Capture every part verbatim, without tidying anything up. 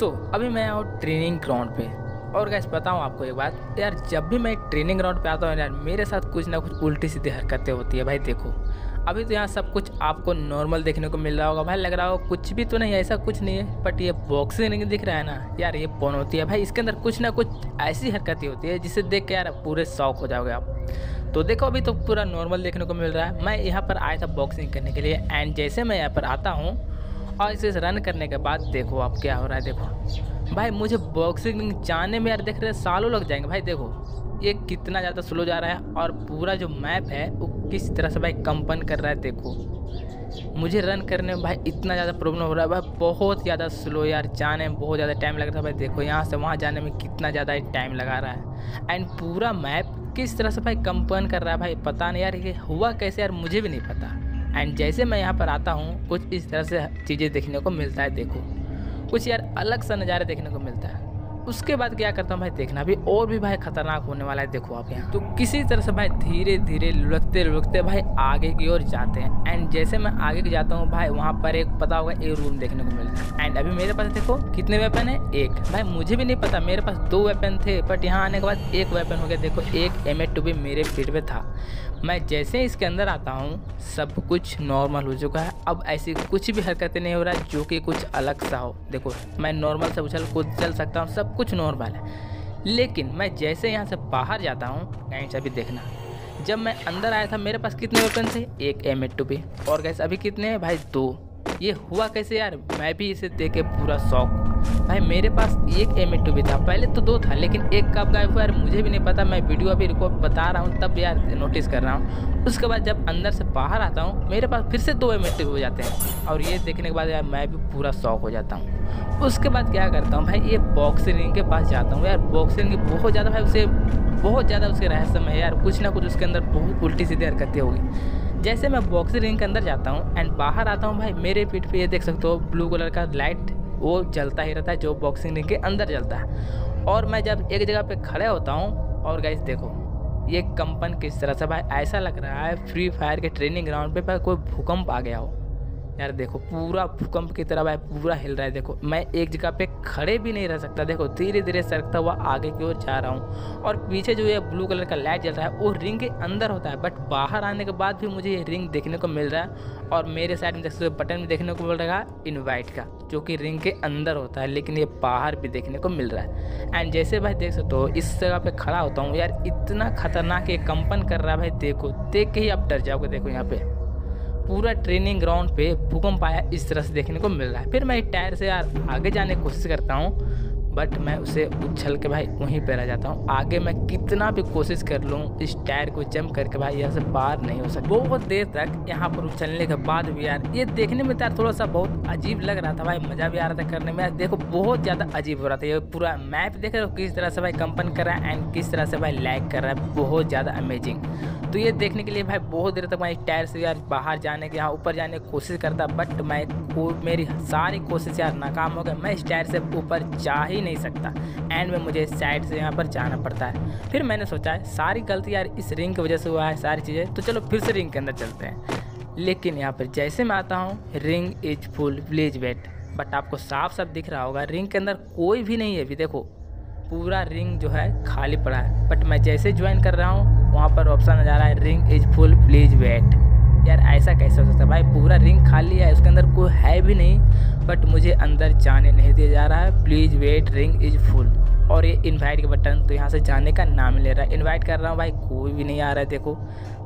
तो अभी मैं और ट्रेनिंग ग्राउंड पे, और गाइस बताऊं आपको एक बात यार, जब भी मैं ट्रेनिंग ग्राउंड पे आता हूँ यार मेरे साथ कुछ ना कुछ उल्टी सीधी हरकतें होती है भाई। देखो अभी तो यहाँ सब कुछ आपको नॉर्मल देखने को मिल रहा होगा भाई, लग रहा होगा कुछ भी तो नहीं, ऐसा कुछ नहीं है, बट ये बॉक्सिंग नहीं दिख रहा है ना यार, ये पोन होती है भाई, इसके अंदर कुछ ना कुछ ऐसी हरकतें होती है जिसे देख के यार पूरे शौक हो जाओगे आप। तो देखो अभी तो पूरा नॉर्मल देखने को मिल रहा है। मैं यहाँ पर आया था बॉक्सिंग करने के लिए, एंड जैसे मैं यहाँ पर आता हूँ और इसे रन करने के बाद देखो आप क्या हो रहा है। देखो भाई मुझे बॉक्सिंग जाने में यार देख रहे हैं सालों लग जाएंगे भाई। देखो ये कितना ज़्यादा स्लो जा रहा है और पूरा जो मैप है वो किस तरह से भाई कंपन कर रहा है। देखो मुझे रन करने में भाई इतना ज़्यादा प्रॉब्लम हो रहा है भाई, बहुत ज़्यादा स्लो यार, जाने में बहुत ज़्यादा टाइम लग रहा है भाई। देखो यहाँ से वहाँ जाने में कितना ज़्यादा टाइम लगा रहा है, एंड पूरा मैप किस तरह से भाई कंपन कर रहा है भाई, पता नहीं यार ये हुआ कैसे यार, मुझे भी नहीं पता। एंड जैसे मैं यहाँ पर आता हूँ कुछ इस तरह से चीज़ें देखने को मिलता है। देखो कुछ यार अलग सा नज़ारे देखने को मिलता है। उसके बाद क्या करता हूँ भाई, देखना भी और भी भाई खतरनाक होने वाला है। देखो आप यहाँ तो किसी तरह से भाई धीरे धीरे लुढ़कते लुढ़कते भाई आगे की ओर जाते हैं। एंड जैसे मैं आगे की जाता हूँ भाई वहाँ पर एक पता होगा ए रूम देखने को मिलता है। एंड अभी मेरे पास देखो कितने वेपन है, एक भाई मुझे भी नहीं पता, मेरे पास दो वेपन थे बट यहाँ आने के बाद एक वेपन हो गया। देखो एक एम ए टू भी मेरे पीठ पे था। मैं जैसे इसके अंदर आता हूँ सब कुछ नॉर्मल हो चुका है, अब ऐसी कुछ भी हरकतें नहीं हो रहा जो कि कुछ अलग सा हो। देखो मैं नॉर्मल से उछल कूद चल सकता हूँ, सब कुछ नॉर्मल है। लेकिन मैं जैसे यहाँ से बाहर जाता हूँ गाइस अभी देखना, जब मैं अंदर आया था मेरे पास कितने वेपन थे, एक एम ए टू पे, और गाइस अभी कितने हैं भाई, दो। ये हुआ कैसे यार, मैं भी इसे देख के पूरा शौक भाई। मेरे पास एक एम ए टू भी था, पहले तो दो था लेकिन एक कब गायब हुआ यार मुझे भी नहीं पता। मैं वीडियो अभी रिकॉर्ड बता रहा हूँ तब यार नोटिस कर रहा हूँ। उसके बाद जब अंदर से बाहर आता हूँ मेरे पास फिर से दो एम ए टू हो जाते हैं, और ये देखने के बाद यार मैं भी पूरा शौक हो जाता हूँ। उसके बाद क्या करता हूँ भाई, ये बॉक्सिंग रिंग के पास जाता हूँ यार। बॉक्सिंग रिंग बहुत ज़्यादा भाई उसे बहुत ज़्यादा उसके रहस्यमय है यार, कुछ ना कुछ उसके अंदर बहुत उल्टी सीधी हरकतें होगी। जैसे मैं बॉक्सिंग रिंग के अंदर जाता हूँ एंड बाहर आता हूँ भाई, मेरे पीठ पे ये देख सकते हो ब्लू कलर का लाइट वो जलता ही रहता है जो बॉक्सिंग रिंग के अंदर जलता है। और मैं जब एक जगह पे खड़े होता हूँ और गाइस देखो ये कंपन किस तरह से भाई, ऐसा लग रहा है फ्री फायर के ट्रेनिंग ग्राउंड पे भाई कोई भूकंप आ गया हो यार। देखो पूरा भूकंप की तरह भाई पूरा हिल रहा है। देखो मैं एक जगह पे खड़े भी नहीं रह सकता, देखो धीरे धीरे सरकता हुआ आगे की ओर जा रहा हूँ। और पीछे जो ये ब्लू कलर का लाइट जल रहा है वो रिंग के अंदर होता है, बट बाहर आने के बाद भी मुझे ये रिंग देखने को मिल रहा है। और मेरे साइड में देख सकते हो बटन भी देखने को मिल रहा है इन्वाइट का, जो कि रिंग के अंदर होता है, लेकिन ये बाहर भी देखने को मिल रहा है। एंड जैसे भाई देख सकते हो इस जगह पर खड़ा होता हूँ यार, इतना खतरनाक ये कंपन कर रहा है भाई। देखो देख के ही आप डर जाओगे। देखो यहाँ पे पूरा ट्रेनिंग ग्राउंड पे भूकंप आया इस तरह से देखने को मिल रहा है। फिर मैं टायर से यार आगे जाने की कोशिश करता हूँ, बट मैं उसे उछल के भाई वहीं पे रह जाता हूँ। आगे मैं कितना भी कोशिश कर लूँ इस टायर को जंप करके भाई यहाँ से बाहर नहीं हो सकता। बहुत देर तक यहाँ पर उछलने के बाद भी यार ये देखने में यार थोड़ा सा बहुत अजीब लग रहा था भाई, मज़ा भी आ रहा था करने में यार। देखो बहुत ज़्यादा अजीब हो रहा था ये पूरा मैप, देख रहे हो किस तरह से भाई कंपन कर रहा है एंड किस तरह से भाई लैग कर रहा है, बहुत ज़्यादा अमेजिंग। तो ये देखने के लिए भाई बहुत देर तक मैं टायर से यार बाहर जाने के यहाँ ऊपर जाने की कोशिश करता, बट मैं मेरी सारी कोशिश यार नाकाम हो गई। मैं इस टायर से ऊपर जा ही नहीं सकता, एंड में मुझे साइड से यहाँ पर जाना पड़ता है। फिर मैंने सोचा है सारी गलती यार इस रिंग की वजह से हुआ है, सारी चीज़ें, तो चलो फिर से रिंग के अंदर चलते हैं। लेकिन यहाँ पर जैसे मैं आता हूँ ring is full please wait, but आपको साफ साफ दिख रहा होगा रिंग के अंदर कोई भी नहीं है। अभी देखो पूरा रिंग जो है खाली पड़ा है, बट मैं जैसे ज्वाइन कर रहा हूँ वहाँ पर ऑप्शन आ जा रहा है ring is full please wait. यार ऐसा कैसे हो सकता है भाई, पूरा रिंग खाली है, उसके अंदर कोई है भी नहीं, बट मुझे अंदर जाने नहीं दिया जा रहा है। Please wait, ring is full, और ये इनवाइट के बटन तो यहाँ से जाने का नाम ले रहा है। इनवाइट कर रहा हूँ भाई, कोई भी नहीं आ रहा है। देखो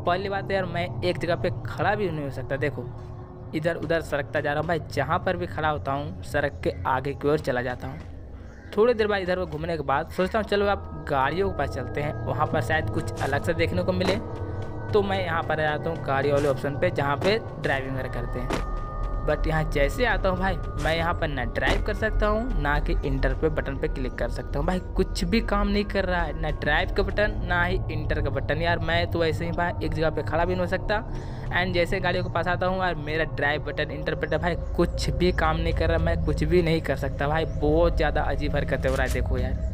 पहली बात यार मैं एक जगह पर खड़ा भी नहीं हो सकता, देखो इधर उधर सरकता जा रहा हूँ भाई, जहाँ पर भी खड़ा होता हूँ सड़क के आगे की ओर चला जाता हूँ। थोड़ी देर बाद इधर वो घूमने के बाद सोचता हूँ चलो आप गाड़ियों के पास चलते हैं, वहाँ पर शायद कुछ अलग से देखने को मिले। तो मैं यहाँ पर आता हूँ गाड़ी वाले ऑप्शन पे, जहाँ पे ड्राइविंग वगैरह करते हैं, बट यहाँ जैसे आता हूँ भाई मैं यहाँ पर ना ड्राइव कर सकता हूँ ना कि इंटर पे बटन पे क्लिक कर सकता हूँ भाई, कुछ भी काम नहीं कर रहा है, ना ड्राइव का बटन ना ही इंटर का बटन। यार मैं तो ऐसे ही भाई एक जगह पर खड़ा भी नहीं हो सकता। एंड जैसे गाड़ियों के पास आता हूँ यार मेरा ड्राइव बटन इंटर बटन भाई कुछ भी काम नहीं कर रहा, मैं कुछ भी नहीं कर सकता भाई, बहुत ज़्यादा अजीब हरकतें हो रहा है। देखो यार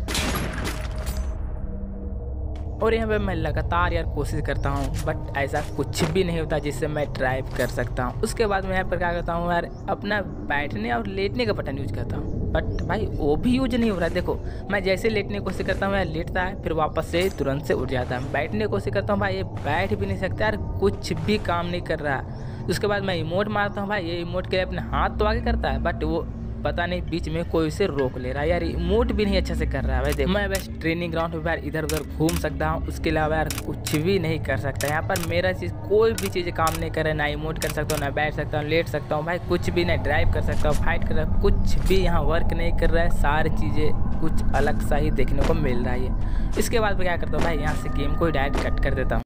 और यहाँ पे मैं लगातार यार कोशिश करता हूँ, बट ऐसा कुछ भी नहीं होता जिससे मैं ड्राइव कर सकता हूँ। उसके बाद मैं यहाँ पर क्या करता हूँ यार, अपना बैठने और लेटने का बटन यूज करता हूँ, बट भाई वो भी यूज नहीं हो रहा है। देखो मैं जैसे लेटने की कोशिश करता हूँ यार, लेटता है फिर वापस से तुरंत से उठ जाता है। बैठने की कोशिश करता हूँ भाई, ये बैठ भी नहीं सकता यार, कुछ भी काम नहीं कर रहा है। उसके बाद मैं इमोट मारता हूँ भाई, ये इमोट के लिए अपने हाथ तो आगे करता है, बट वो पता नहीं बीच में कोई उसे रोक ले रहा है यार, इमोट भी नहीं अच्छे से कर रहा है। भाई देख, मैं बस ट्रेनिंग ग्राउंड पर यार इधर उधर घूम सकता हूँ, उसके अलावा यार कुछ भी नहीं कर सकता। यहाँ पर मेरा चीज़ कोई भी चीज़ काम नहीं कर रहा है, ना इमोट कर सकता हूँ, ना बैठ सकता हूँ, लेट सकता हूँ भाई, कुछ भी नहीं, ड्राइव कर सकता हूँ, फाइट कर रहा है, कुछ भी यहाँ वर्क नहीं कर रहा है। सारी चीज़ें कुछ अलग सा ही देखने को मिल रहा है। इसके बाद मैं क्या करता हूँ भाई, यहाँ से गेम को डायरेक्ट कट कर देता हूँ।